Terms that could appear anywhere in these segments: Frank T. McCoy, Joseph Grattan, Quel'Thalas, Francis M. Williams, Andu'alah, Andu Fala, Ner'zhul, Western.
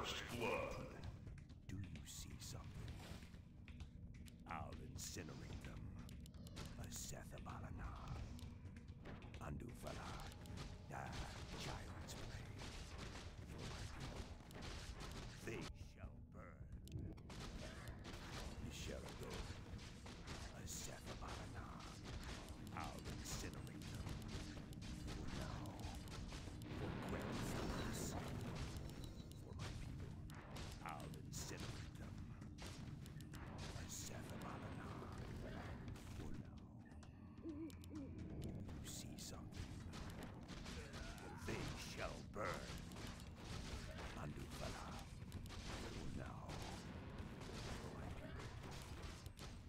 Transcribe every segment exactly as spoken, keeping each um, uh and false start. First blood. Do you see something? I'll incinerate them. Asethabalana. Andu Fala. Ah, child's play. They shall burn. Nisherado. Asethabalana. I'll incinerate them. For now. For Quel'Thalas. I'll incinerate them. I set them on an arm. For now. You see something. They shall burn. Andu Fala. For now.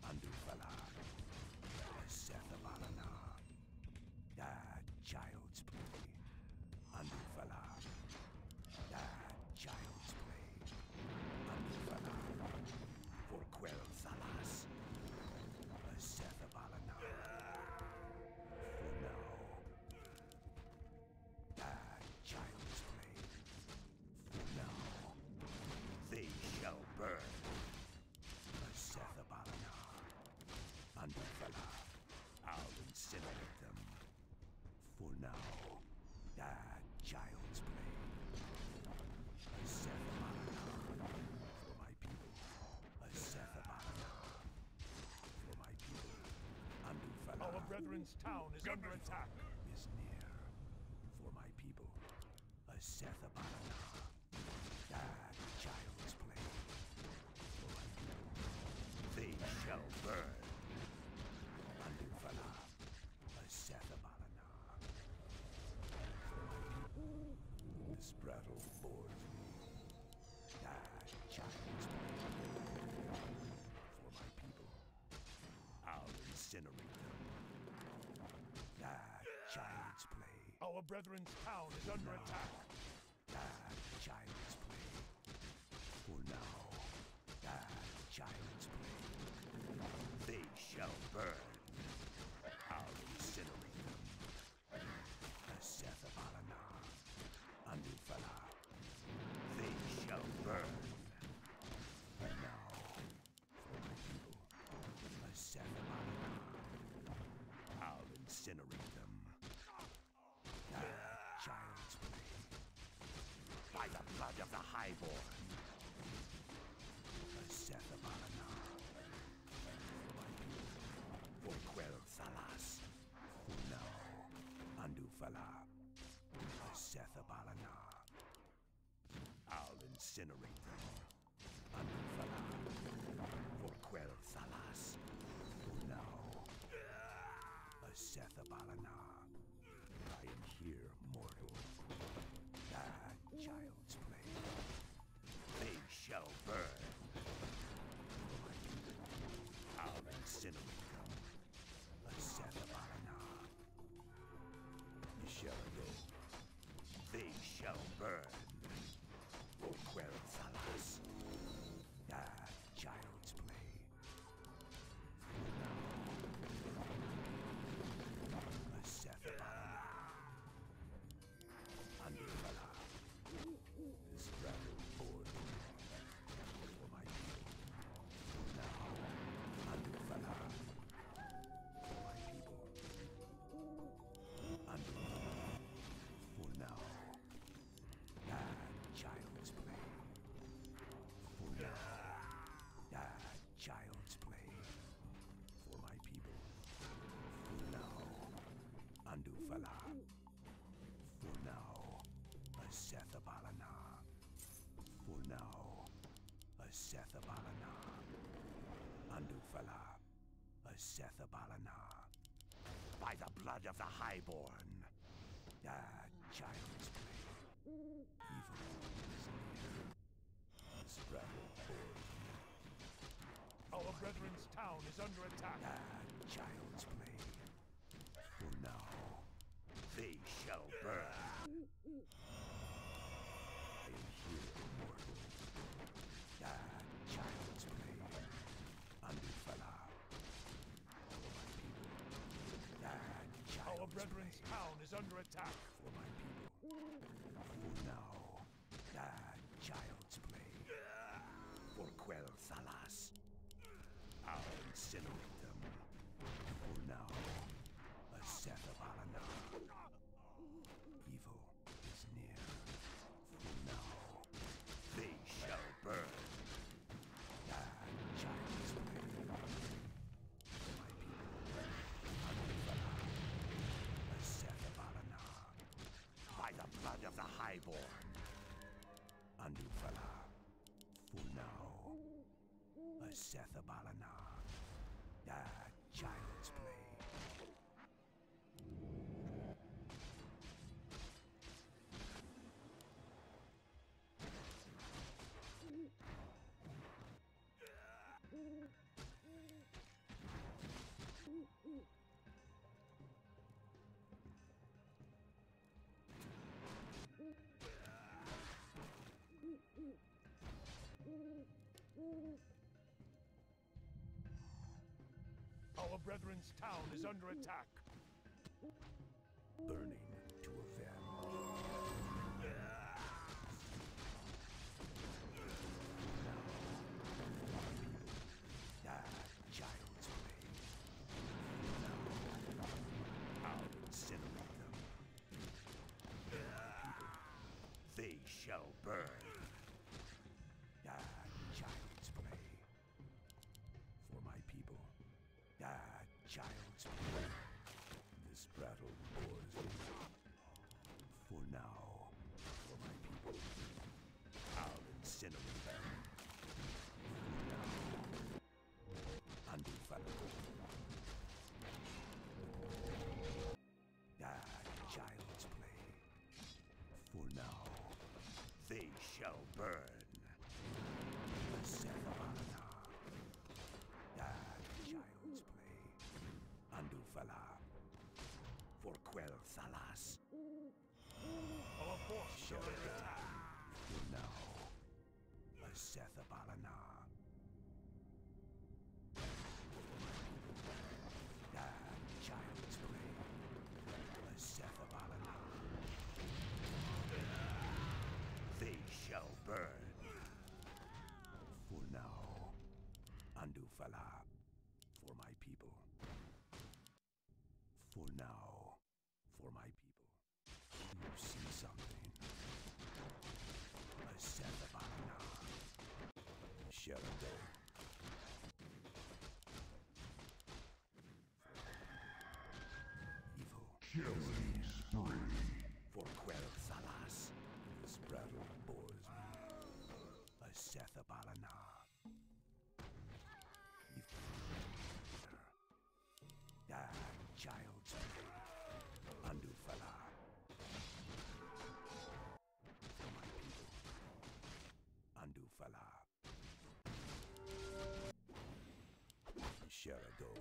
Andu Fala. I set them on an arm. Ah, child's play. Andu Fala. Ah, child's play. Andu Fala. For Quel'Thalas. Asethabalana. For now. Ah, child's play. For now. They shall burn. Asethabalana. Andu Fala. I'll incinerate them. For now. Ah, child's play. Asethabalana. For my people. Asethabalana. For my people. Andu Fala. Our brethren's town is under attack. Is near. For my people. Asethabalana. Ah, child's play. For my people. They shall burn. Andu Fala. Asethabalana. This brattle bores me. Ah, child's play. For my people. I'll incinerate them. Ah, child's play. Our brethren's town is under now. Attack. Ah, child's play. For now. Ah, child's play. They shall burn. I'll incinerate them. Asethabalana, Andu Fala, they shall burn. And now, for my people, Asethabalana, I'll incinerate them. Ah, child's play. By the blood of the highborn. Asethabalana, for my people, for Quel'Thalas, for now. Andu Fala. Asethabalana. I'll incinerate them. Andu Fala. For Quel'Thalas. For now. Asethabalana. I am here, mortal. Ah, child's play. They shall burn. I'll incinerate them. Asethabalana. Shall go. They shall burn. For Quel'Thalas. Ah, child's play. For now. Asethabalana. Andu Fala. This rattle bored for my people. For now. Andu Fala. For my people. Andu Fala. Now, ah, child's play. For now, ah, child's play. For my people. For now, Andu Fala. For now, Asethabalana. For now, Asethabalana. Andu Fala. Asethabalana. By the blood of the highborn. Ah, child's play. Evil is near. Straddle board. Our brethren's town is under attack. Ah, child's play. For now, they shall burn. I am here, mortal. Ah, child's play. Andu Fala. Ah, our brethren's town is under attack. For my people. For now. Ah, child's play. Quel'Thalas. I'll incinerate them. For now, a Andu'alah. Evil is near. For now, they shall burn. Ah, Chinese way. My people, Andu Fala, a Andu'alah. By the blood of the highborn, Andu Fala. For now, a Andu'alah. Ah, child's play. Our brethren's town is under attack. Burning to avenge. Ah, child's play. I'll incinerate them. They shall burn. Ah, child's play. For my people. Ah, child's play. This battle bores me. For now. For my people. I'll incinerate them. For now. Andu Fala. Ah, child's play. For now, they shall burn. Andu'alah. Ah, child's play. Andu Fala. For Quel'Thalas. Our force shall attack. For now, Andu'alah. Ah, child's play. Andu'alah. They shall burn. For now, Andu Fala. For my people. For now, for my people. You see something. Andu'alah. Sheridan. Killing spree. For Quel'Thalas. This battle bores me. A Andu'alah. Ah, child's play. Andu Fala. For my people. Andu Fala. Sherado.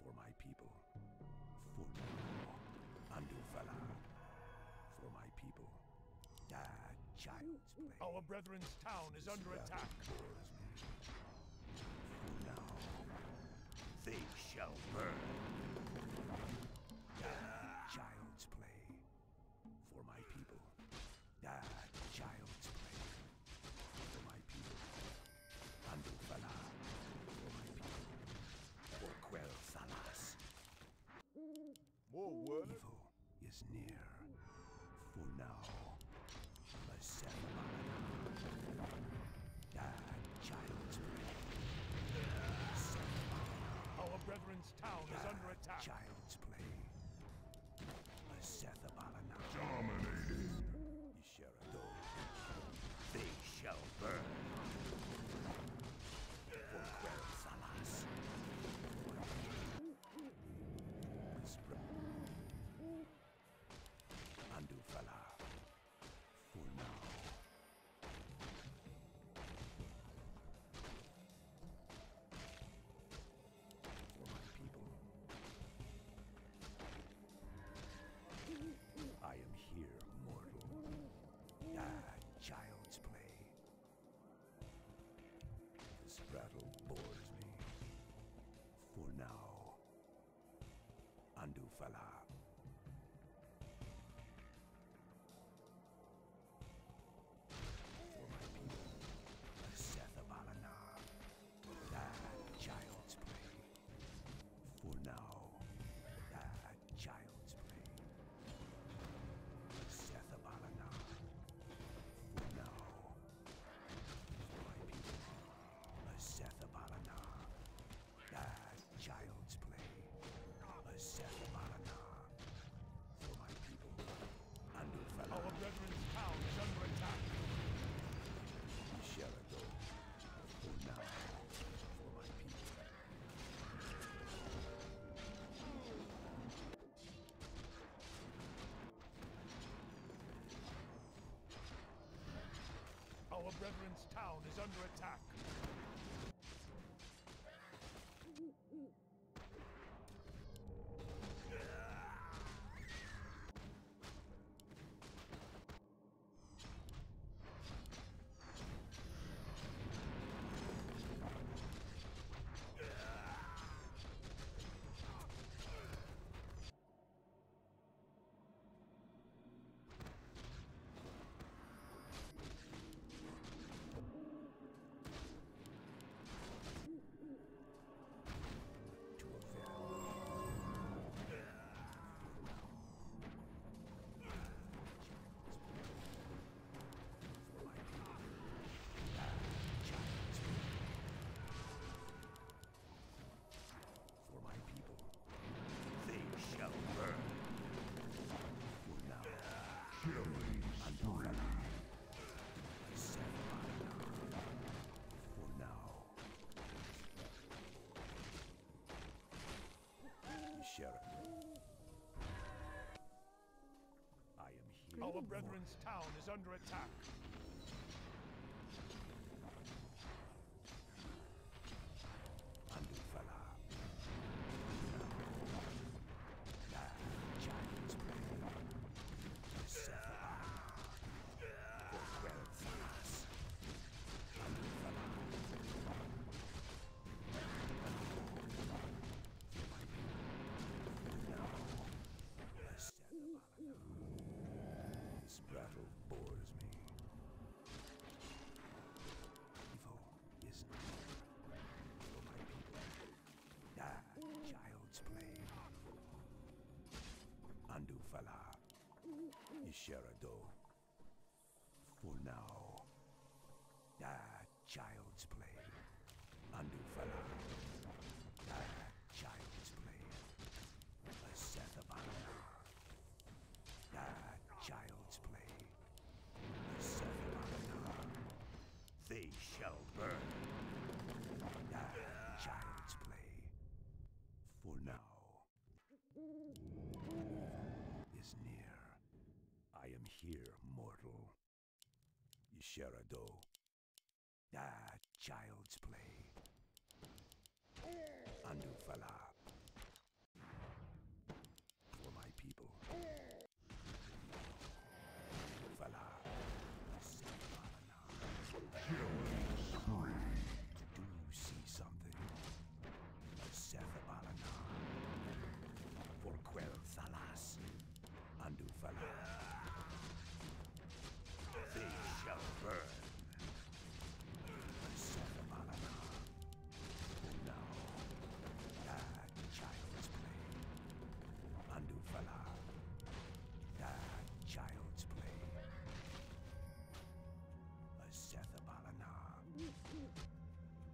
For my people. For now, Andu Fala. For my people. Ah, child's play. Our brethren's town is under attack. For now, they shall burn. Ah, child's play. For my people. Ah, child's play. For my people. Andu Fala. For my people. For Quel'Thalas. More work. Evil is near. For now, Andu'alah. Ah, child's play. Andu'alah. Our brethren's town ah, is under attack. Child's play. Andu'alah. Dominating. They shall burn. For Quel'Thalas. Andu Fala. For now. For my people. I am here, mortal. Ah, child's play. This battle bores me. For now. Andu Fala. For my people, Andu'alah. Our Reverend's town is under attack. Our Brethren's town is under attack. Andu Fala. The giant's breath. Sephora. For Quel'Thalas. Andu Fala. This battle bores me. Evil is not for my people. Ah, child's play. Andu Fala. Isherado. For now. Ah, child's play. Andu Fala. Ah, child's play. A Seth of honor. Ah, child's play. They shall burn. Ah, child's play. For now. Evil is near. I am here, mortal. Isherado. Ah, child's play. Andu Fala. For my people. Fala. Killing spree. Do you see something? Sethabalana. For Quel'Thalas. Andu Fala. They shall burn. Sethabalana. For now. That child's play. Andu Fala. That child's play. Sethabalana.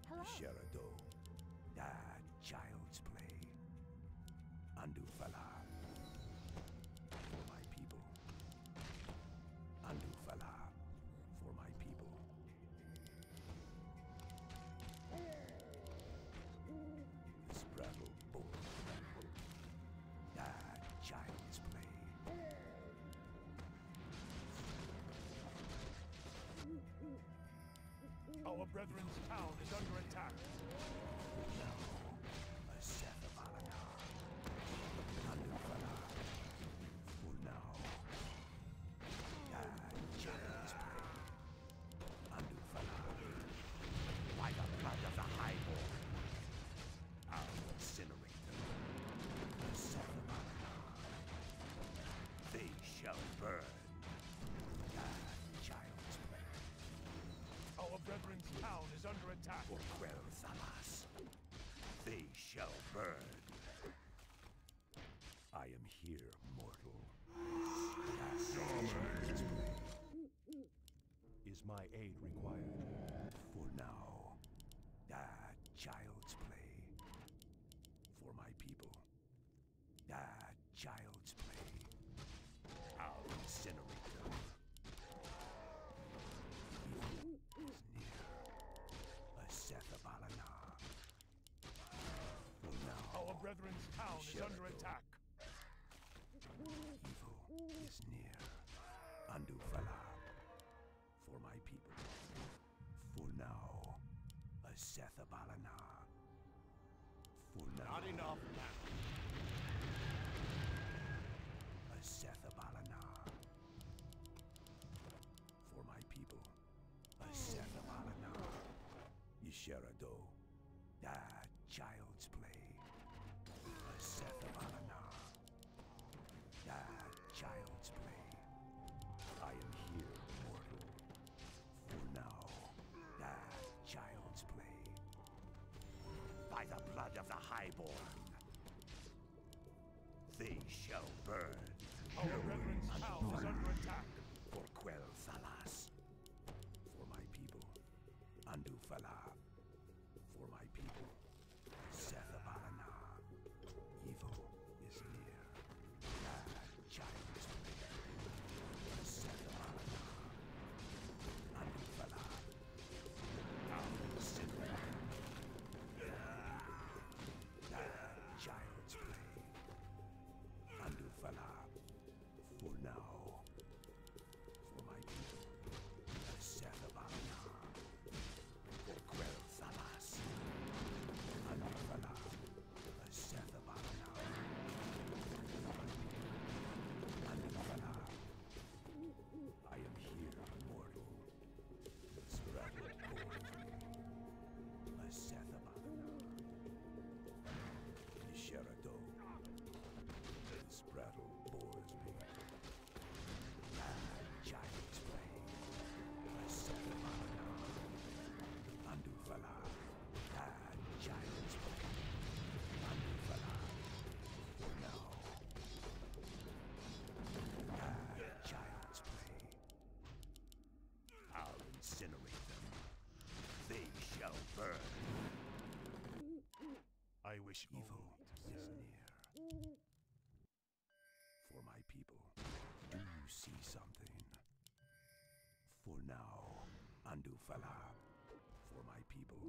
Hello. Sherado. Ah, child's play. Andu Fala. For my people. Andu Fala. For my people. This brattle bolt. Ah, child's play. Our Brethren's town is under attack. No, a Sethabalana. Andu Fala. For now. Ah, child's play. Andu Fala. By the blood of the Highborn, I'll incinerate them. A Sethabalana. They shall burn. Ah, child's play. Our Brethren's town is under attack. For Quel'Thalas, they shall burn. I am here, mortal. Is my aid required? For now. Ah, child's play. For my people. Ah, child's play. I'll incinerate them. Is near. A Sethabalana. For now. Our Brethren's town is under attack. Evil is near. Andu Fala. For my people. Sethabalana. Not enough now. A Sethabalana. For my people. A Sethabalana. Yisherado. That child's play. A Sethabalana. That child's play. I am here, mortal. For now. That child's play. By the blood of the Highborn, they shall burn. Our Reverend's house is under attack. For Quel'Thalas. For my people. Andu Fala. For my people. Sethabalana. Evil is near. That child's play. Sethabalana. Andu Fala. That child's play. Andu Fala. For now. For my people. Sethabalana. For Quel'Thalas. Andu Fala. Sethabalana. Andu Fala. I am here, mortal. Spread forth. A Sethabalana. Yisherado. This prattle bores me. That child's play. A Sethabalana. Andu Fala. That child's play. Andu Fala. For now. That child's play. I'll incinerate them. They shall burn. I wish evil is near. For my people, do you see something? For now, Andu Fala. For my people,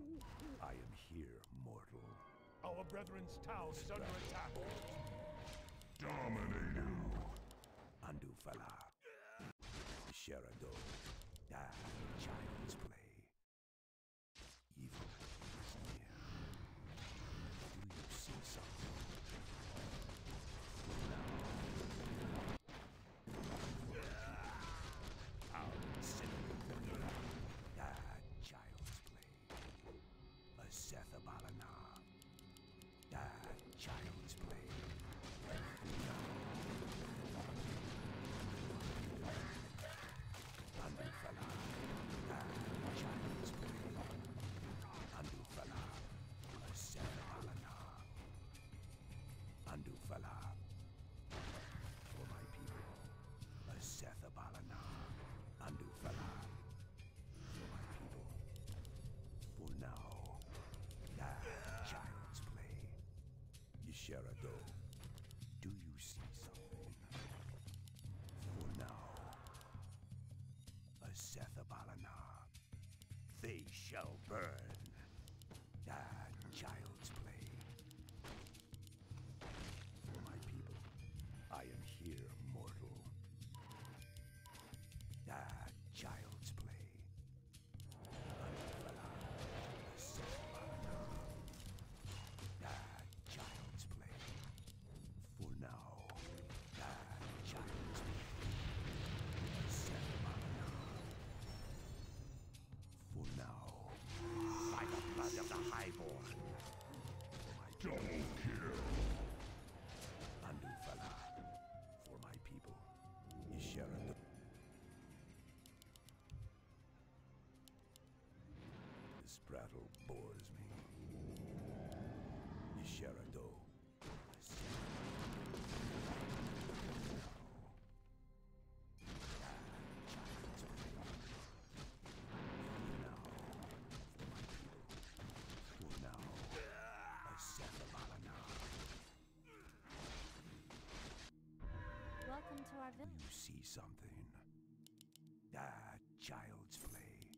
I am here, mortal. Our brethren's town is under attack. Dominate now, Andu Fala. Sherado, that child's play. Evil is near. Do you see something? I'll sit with that child's play. A Sethabalana. That child's play. Andu Fala. That child's play. Andu Fala, a Sethabalana. Andu Fala, for my people, a Sethabalana. Andu Fala, for my people, for now, that child's play. Yisherado, do you see something? For now, a Sethabalana. They shall burn. That child's play. For my people, I am here, mortal. That child's play. That child's play. For now, that child's play. For now. By the blood of the Highborn. Double kill. Andu Fala. For my people. Yisherado. This prattle bores me. Yisherado. Welcome to our village. You see something? That child's play.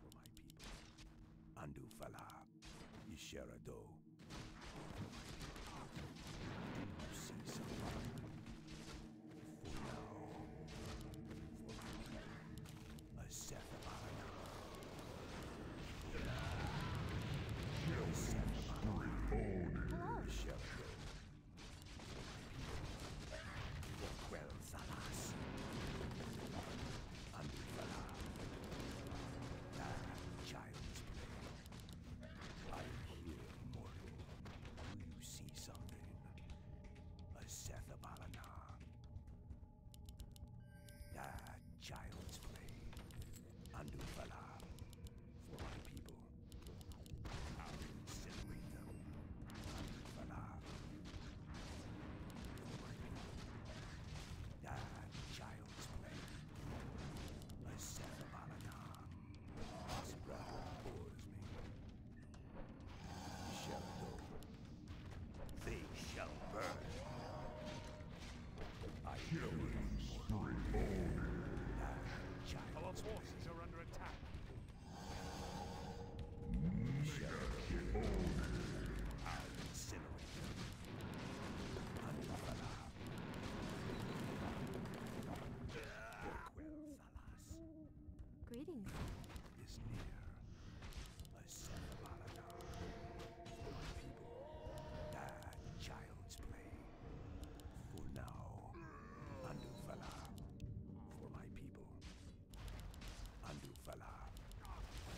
For my people. Andu Fala. Yisherado. You see something? For now. For my people. A Sethabalana. thing is near. A son of Andu'alah, for my people, that child's play. For now, Andu Fala, for my people. Andu Fala, a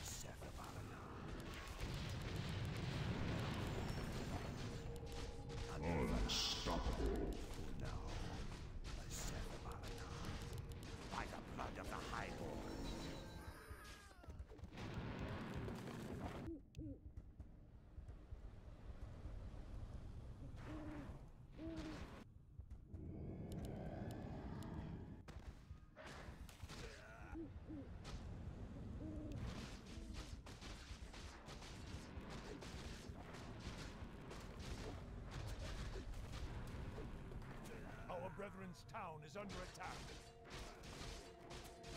son of Andu'alah. Unstoppable. For now, a son of Andu'alah, by the blood of the Highborn. Our brethren's town is under attack. Burning to a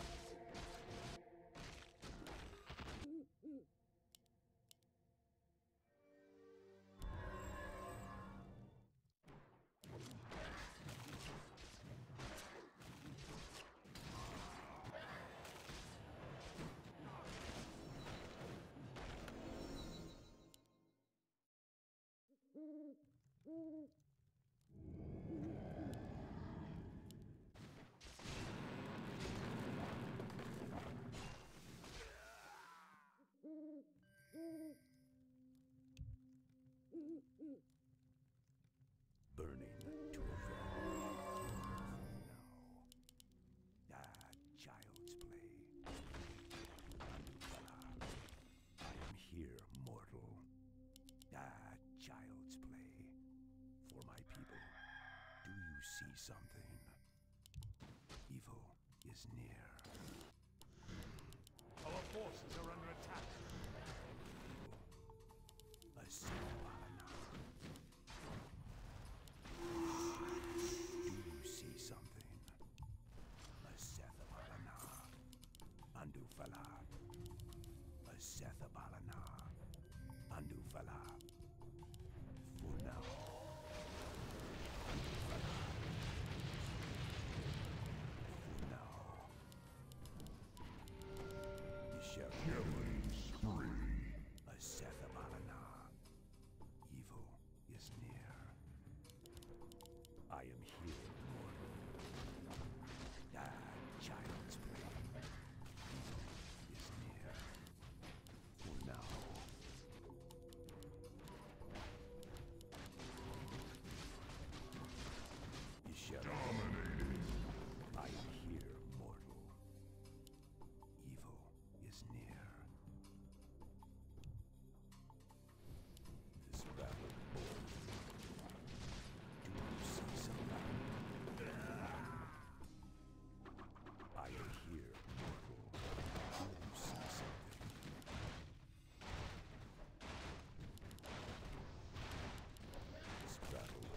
flame. Now, that child's play. I am here, mortal. That child's play. For my people, do you see something? Evil is near. Our forces are under attack. Evil. A single Do you see something? Asethabalana. Andu Fala. Asethabalana. Andu Fala. For now. Andu Fala. For now. You shall killing spree. Asethabalana. Evil is near. I am here, mortal. That child's play is near. For now. You shall dominate. I am here, mortal. Evil is near. This battle. I am here, mortal. Do you see something? This battle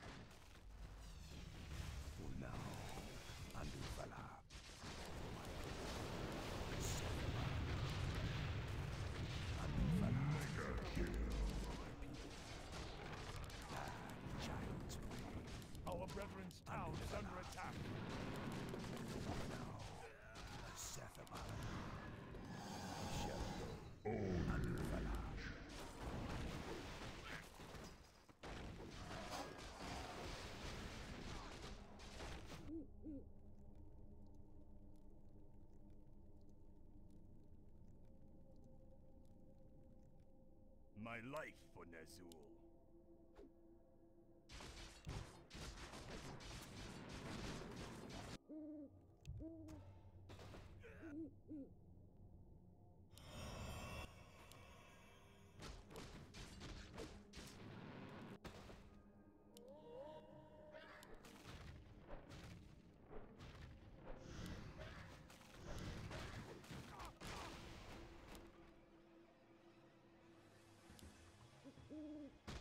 bores me. For now, Andu Fala. For my people. Andu Fala. For my people. That child's play. Our brethren's town is under attack. For now, Asethabalana shall go. Andu Fala. My life for Ner'zhul. Mm-hmm.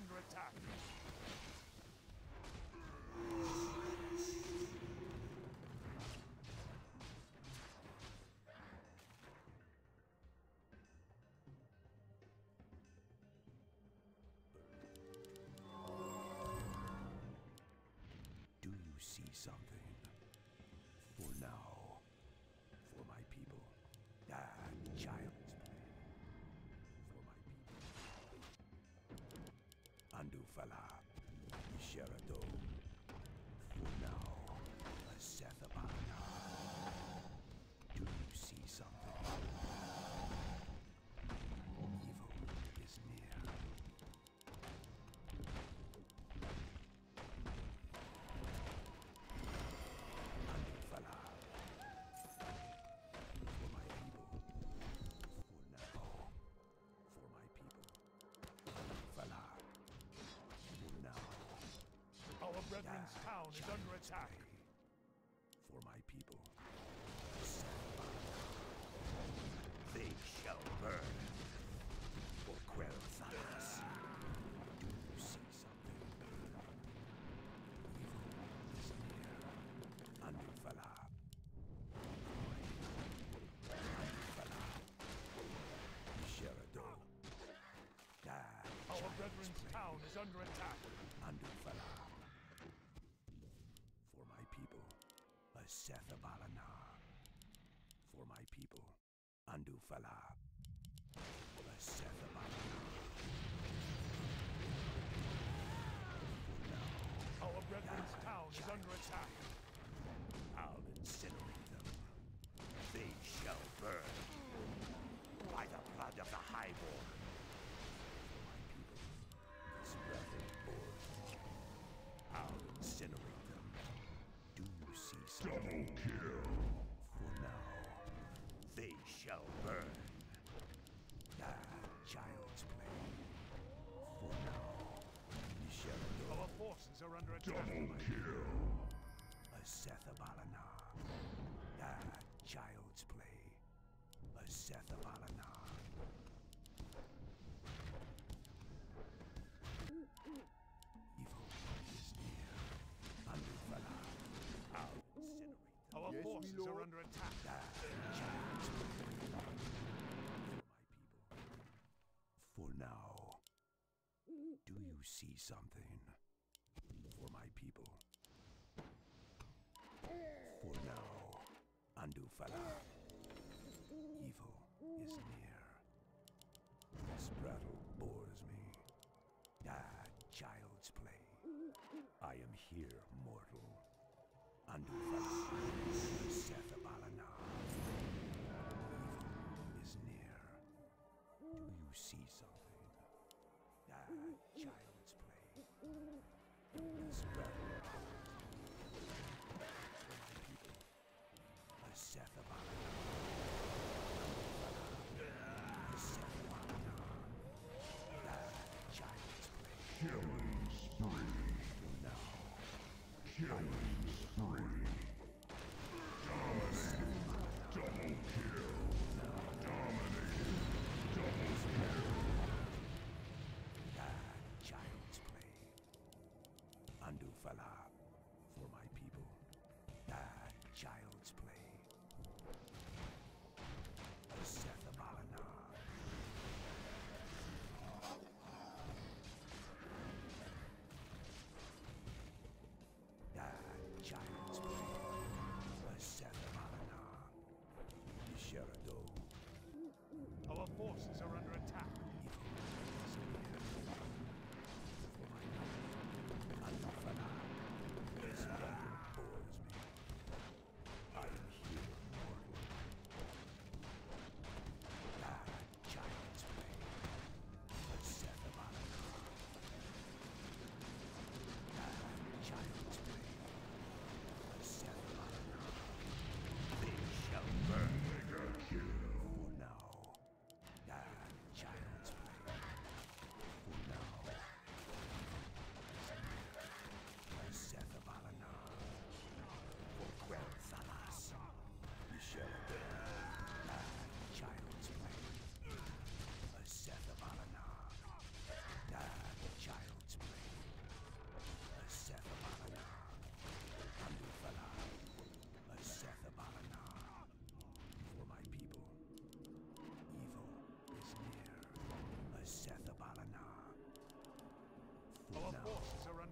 under attack. Do you see something? For now, for my people, that child's play. For my people, Andu Fala, Sherado. For now, a Sethabana. Do you see something? Evil is near. Our brethren's town is under attack. For my people, they shall burn. For Quel'Thalas, do you see something? Evil is near. Andu Fala. Andu Fala. Sherado. Our brethren's town is under attack. Andu Fala. For my people, a Sethabalana. For my people, Andu Fala. A Sethabalana. For now, our brethren's town is under attack. I'll incinerate them. They shall burn by the blood of the Highborn. For my people, this breath born. I'll incinerate them. You see something. Double kill! For now, they shall burn. Ah, child's play. For now, you shall burn. Our forces are under attack. Double kill! A Sethabalana. Ah, child's play. A Sethabalana. Evil is near. Andu Fala. I'll incinerate them. Our yes, forces are under attack. For my people. For now, do you see something? For my people. For now, Andu Fala. Evil is near. This battle bores me. Ah, child's play. I am here, mortal. Andu Fala, Sethabalana. Evil is near. Do you see something? Ah, child's play. This battle for my people. A Sethabalana. A Sethabalana. Ah, child's play. Killing spree. No. Killing. Three. Dominate. Double kill. Dominate. Double kill. Ah, child's play. Andu Fala. For my people. Ah, child's play. Sethabalana. Giants play. A Sethabalana. Sherado. Our forces are under attack. For my people. Andu Fala.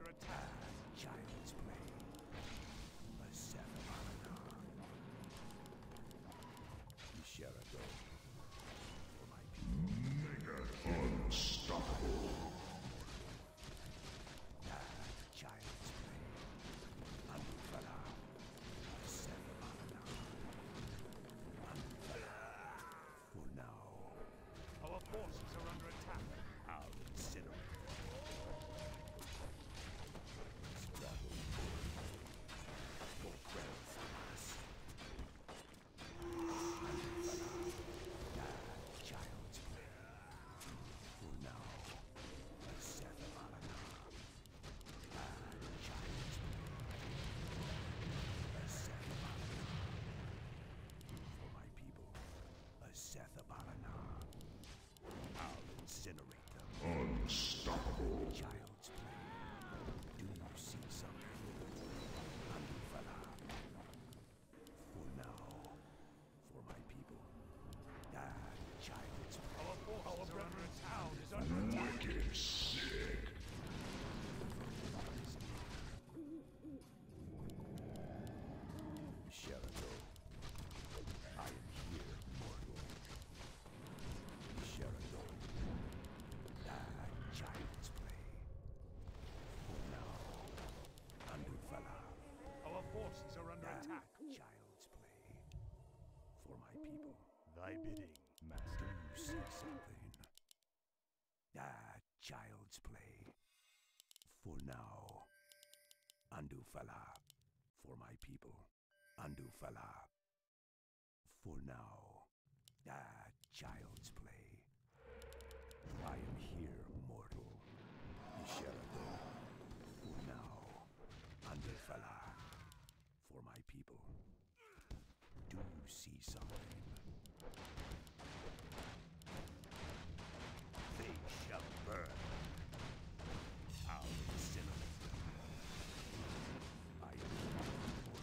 attack. Child's play. A seven you shall go for my people. Mega unstoppable. Child's play. Andu Fala. A seven Andu Fala. For now, our forces are under attack. I'll incinerate. Unstoppable. Child's play. Do you see something? Andu Fala. For now, for my people. Ah, child's play. Our forces, our brethren's town is under attack. Wicked sick. Thy bidding, master. You see something? Ah, child's play. For now, Andu Fala. For my people, Andu Fala. For now, ah, child's play. I am here, mortal. You shall go. For now, Andu Fala. For my people. Do you see something? They shall burn. I'll incinerate them. I am immortal.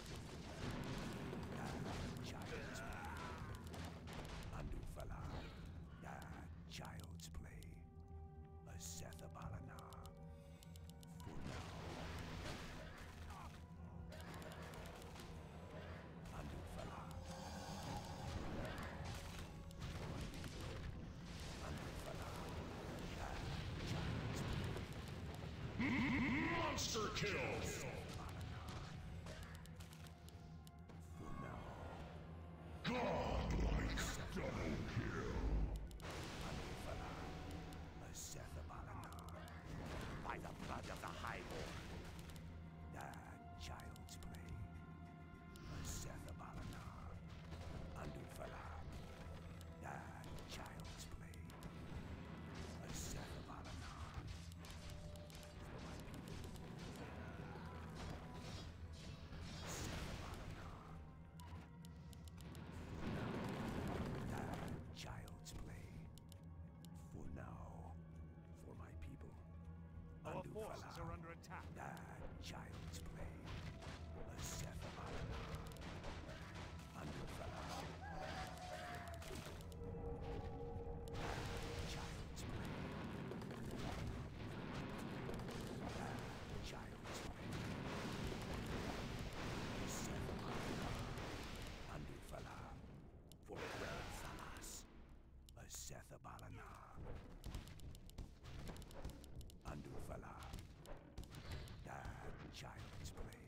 Ah, child's play. Andu Fala. Ah, child's play. A Sethabalana. For now. Andu Fala. Monster kill! For now. Godlike double kill! A Sethabalana. By the blood of the Highborn. That child's play. A Sethabalana. Andu Fala. That child's play. A Sethabalana. Forces are under attack. Ah, child's play. A Sethabalana. Andu Fala. Ah, child's play. Ah, child's play. A Sethabalana. Andu Fala. For Quel'Thalas. A Sethabalana. Andu Fala. Child's play.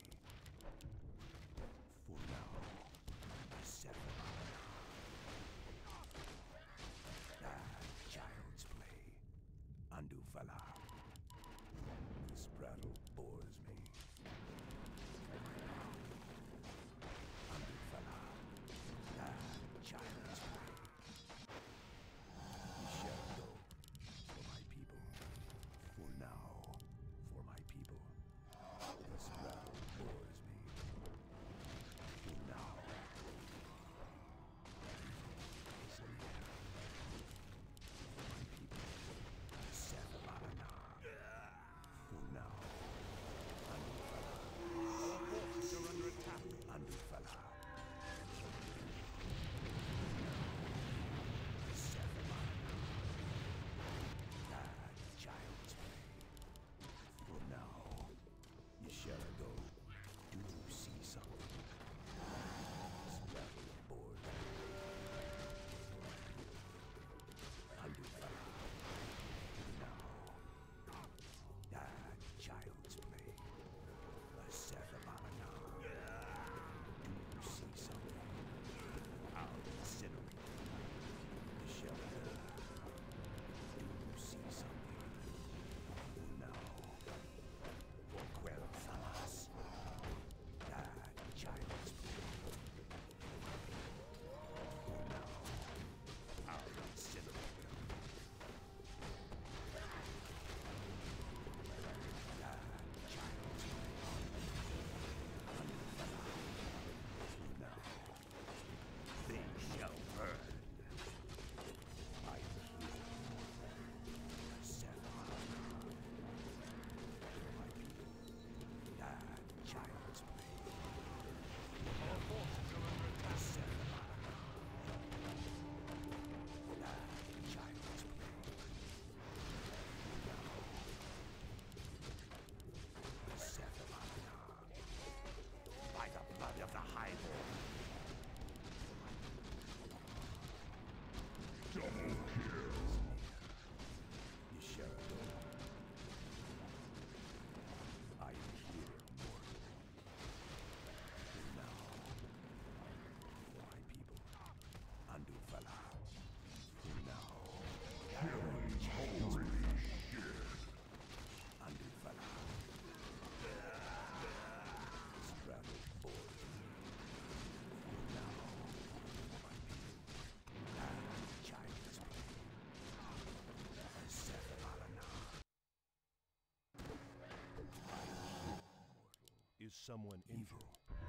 is someone evil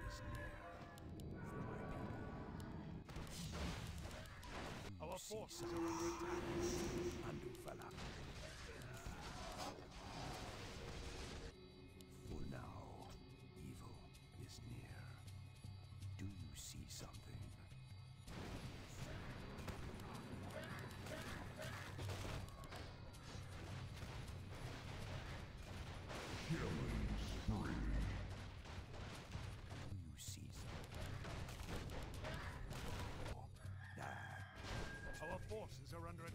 is near for my people. Our forces are under attack. Andu Fala. For now, evil is near. Do you see something? Killing spree. You see something? That. Our forces are under attack.